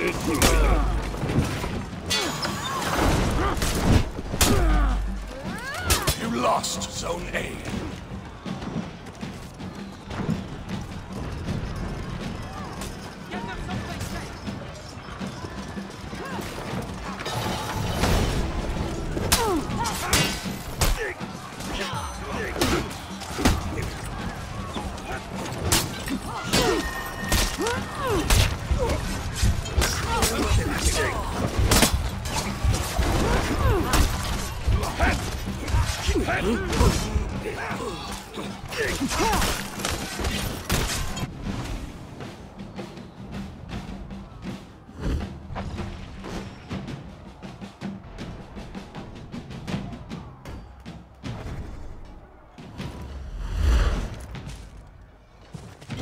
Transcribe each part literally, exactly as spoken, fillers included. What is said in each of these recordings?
You lost Zone A.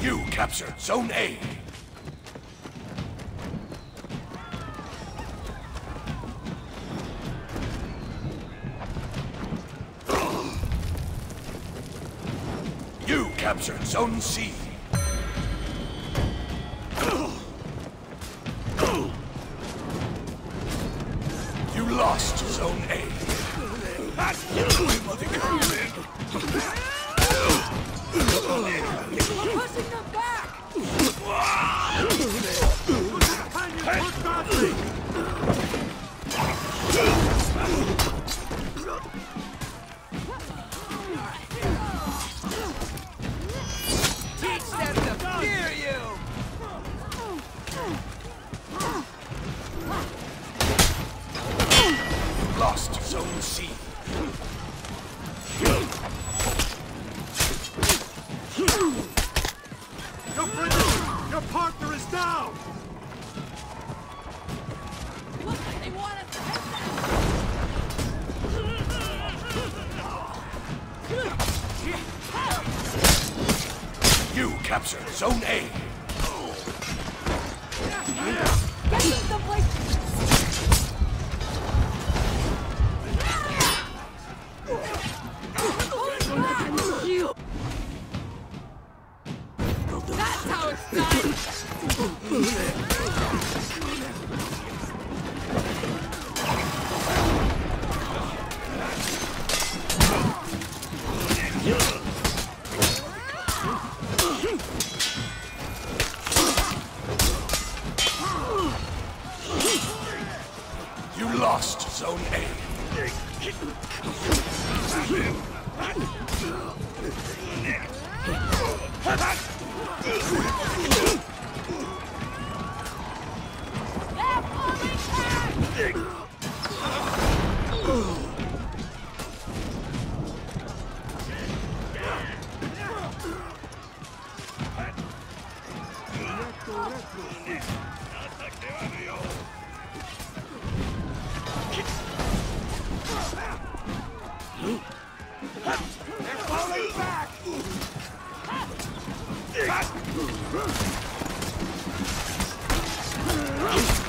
You captured Zone A. Captured Zone C. You lost Zone A. We're pushing them back! Zone C. Your friend, your partner is down. It looks like they want us to head down. You captured Zone A. Get them someplace. Zone A. Back!